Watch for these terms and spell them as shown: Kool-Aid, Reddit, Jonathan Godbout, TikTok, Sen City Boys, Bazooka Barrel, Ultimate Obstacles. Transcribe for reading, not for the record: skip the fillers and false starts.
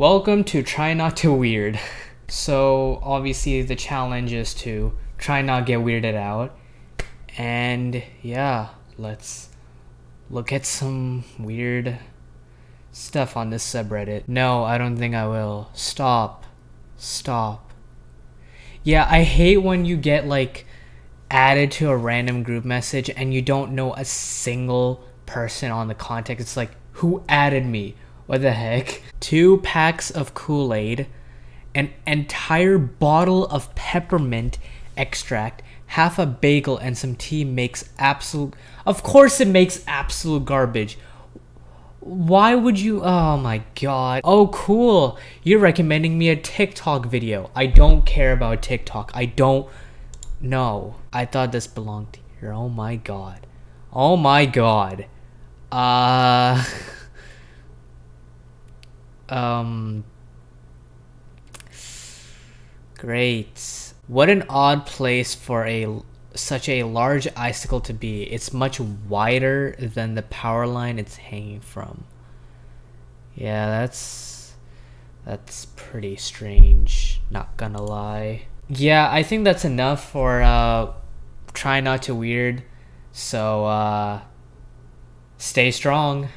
Welcome to Try Not to Weird. So obviously the challenge is to try not get weirded out. And yeah, let's look at some weird stuff on this subreddit. No, I don't think I will. Stop. Yeah, I hate when you get like added to a random group message and you don't know a single person on the contact. It's like, who added me? What the heck? 2 packs of Kool-Aid, an entire bottle of peppermint extract, half a bagel, and some tea makes absolute... Of course it makes absolute garbage. Why would you... Oh my god. Oh cool. You're recommending me a TikTok video. I don't care about TikTok. I don't... No. I thought this belonged here. Oh my god. Oh my god. Great. What an odd place for such a large icicle to be. It's much wider than the power line it's hanging from. Yeah, that's pretty strange, not gonna lie. Yeah, I think that's enough for Try Not to Weird. So stay strong.